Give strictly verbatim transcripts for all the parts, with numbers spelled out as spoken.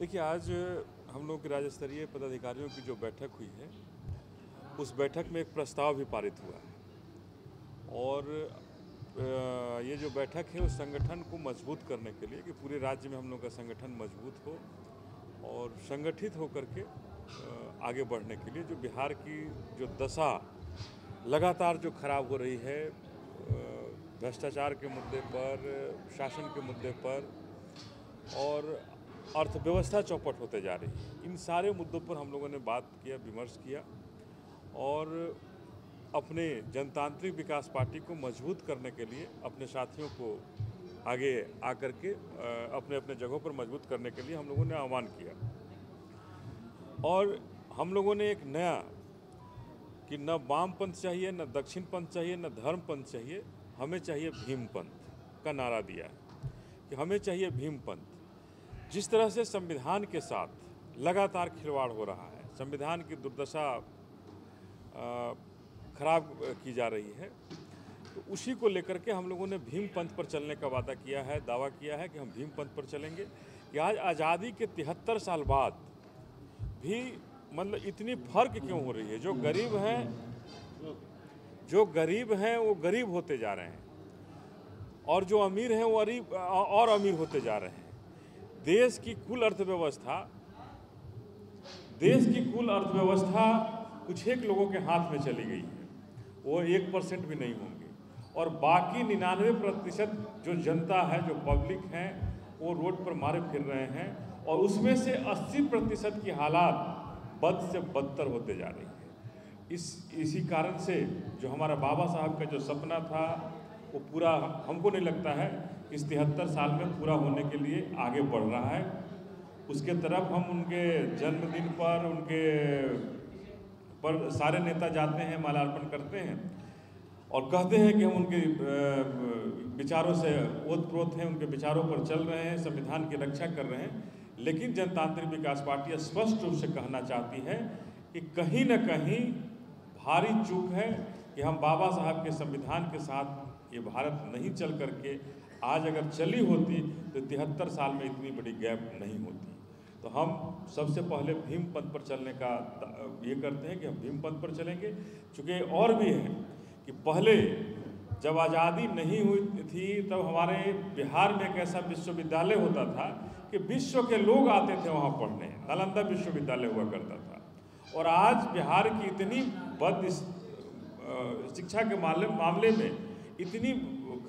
देखिए, आज हम लोग के राज्य स्तरीय पदाधिकारियों की जो बैठक हुई है, उस बैठक में एक प्रस्ताव भी पारित हुआ है और ये जो बैठक है उस संगठन को मजबूत करने के लिए कि पूरे राज्य में हम लोग का संगठन मजबूत हो और संगठित होकर के आगे बढ़ने के लिए, जो बिहार की जो दशा लगातार जो खराब हो रही है, भ्रष्टाचार के मुद्दे पर, शासन के मुद्दे पर और अर्थव्यवस्था चौपट होते जा रही है, इन सारे मुद्दों पर हम लोगों ने बात किया, विमर्श किया और अपने जनतांत्रिक विकास पार्टी को मजबूत करने के लिए अपने साथियों को आगे आकर के अपने अपने जगहों पर मजबूत करने के लिए हम लोगों ने आह्वान किया और हम लोगों ने एक नया कि न वामपंथ चाहिए, न दक्षिण पंथ चाहिए, न धर्मपंथ चाहिए, हमें चाहिए भीमपंथ का नारा दिया कि हमें चाहिए भीमपंथ। जिस तरह से संविधान के साथ लगातार खिलवाड़ हो रहा है, संविधान की दुर्दशा खराब की जा रही है, तो उसी को लेकर के हम लोगों ने भीमपंथ पर चलने का वादा किया है, दावा किया है कि हम भीमपंथ पर चलेंगे कि आज आज़ादी के तिहत्तर साल बाद भी मतलब इतनी फर्क क्यों हो रही है। जो गरीब हैं जो गरीब हैं वो गरीब होते जा रहे हैं और जो अमीर हैं वो अरीब और अमीर होते जा रहे हैं। देश की कुल अर्थव्यवस्था देश की कुल अर्थव्यवस्था कुछ एक लोगों के हाथ में चली गई है, वो एक परसेंट भी नहीं होंगे और बाकी निन्यानवे प्रतिशत जो जनता है, जो पब्लिक हैं, वो रोड पर मारे फिर रहे हैं और उसमें से अस्सी प्रतिशत की हालात बद से बदतर होते जा रही है। इस इसी कारण से जो हमारा बाबा साहब का जो सपना था वो पूरा हमको नहीं लगता है इस तिहत्तर साल में पूरा होने के लिए आगे बढ़ रहा है। उसके तरफ हम उनके जन्मदिन पर उनके पर सारे नेता जाते हैं, माल्यार्पण करते हैं और कहते हैं कि हम उनके विचारों से ओतप्रोत हैं, उनके विचारों पर चल रहे हैं, संविधान की रक्षा कर रहे हैं। लेकिन जनतांत्रिक विकास पार्टी स्पष्ट रूप से कहना चाहती है कि कहीं ना कहीं भारी चूक है कि हम बाबा साहब के संविधान के साथ ये भारत नहीं चल करके आज अगर चली होती तो तिहत्तर साल में इतनी बड़ी गैप नहीं होती। तो हम सबसे पहले भीमपंथ पर चलने का ये करते हैं कि हम भीमपंथ पर चलेंगे। चूँकि और भी है कि पहले जब आज़ादी नहीं हुई थी तब हमारे बिहार में एक ऐसा विश्वविद्यालय होता था कि विश्व के लोग आते थे वहाँ पढ़ने, नालंदा विश्वविद्यालय हुआ करता था और आज बिहार की इतनी बद शिक्षा के मामले मामले में इतनी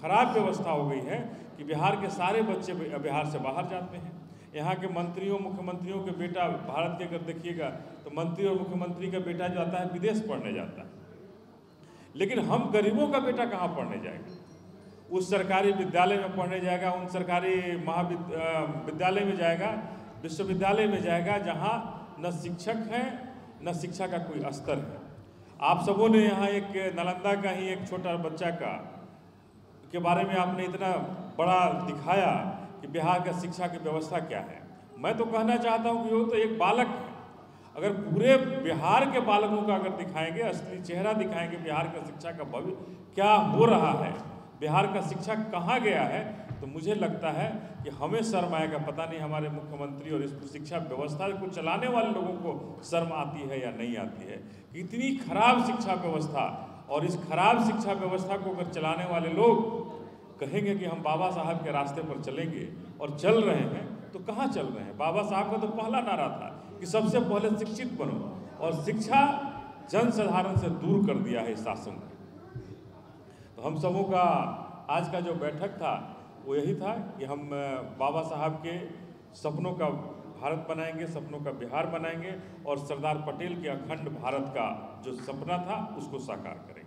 खराब व्यवस्था हो गई है कि बिहार के सारे बच्चे बिहार से बाहर जाते हैं। यहाँ के मंत्रियों मुख्यमंत्रियों के बेटा भारत के अगर देखिएगा तो मंत्री और मुख्यमंत्री का बेटा जाता है विदेश पढ़ने जाता है, लेकिन हम गरीबों का बेटा कहाँ पढ़ने जाएगा? उस सरकारी विद्यालय में पढ़ने जाएगा, उन सरकारी महाविद्यालय में जाएगा, विश्वविद्यालय में जाएगा जहाँ न शिक्षक हैं न शिक्षा का कोई स्तर है। आप सबों ने यहाँ एक नालंदा का ही एक छोटा बच्चा का के बारे में आपने इतना बड़ा दिखाया कि बिहार का शिक्षा की व्यवस्था क्या है। मैं तो कहना चाहता हूँ कि वो तो एक बालक है, अगर पूरे बिहार के बालकों का अगर दिखाएंगे, असली चेहरा दिखाएंगे, बिहार का शिक्षा का भविष्य क्या हो रहा है, बिहार का शिक्षा कहाँ गया है, तो मुझे लगता है कि हमें शर्म आएगा। पता नहीं हमारे मुख्यमंत्री और इस शिक्षा व्यवस्था को चलाने वाले लोगों को शर्म आती है या नहीं आती है। इतनी खराब शिक्षा व्यवस्था और इस खराब शिक्षा व्यवस्था को अगर चलाने वाले लोग कहेंगे कि हम बाबा साहब के रास्ते पर चलेंगे और चल रहे हैं, तो कहाँ चल रहे हैं? बाबा साहब का तो पहला नारा था कि सबसे पहले शिक्षित बनो और शिक्षा जनसाधारण से दूर कर दिया है इस शासन ने। तो हम सबों का आज का जो बैठक था वो यही था कि हम बाबा साहब के सपनों का भारत बनाएंगे, सपनों का बिहार बनाएंगे और सरदार पटेल के अखंड भारत का जो सपना था उसको साकार करेंगे।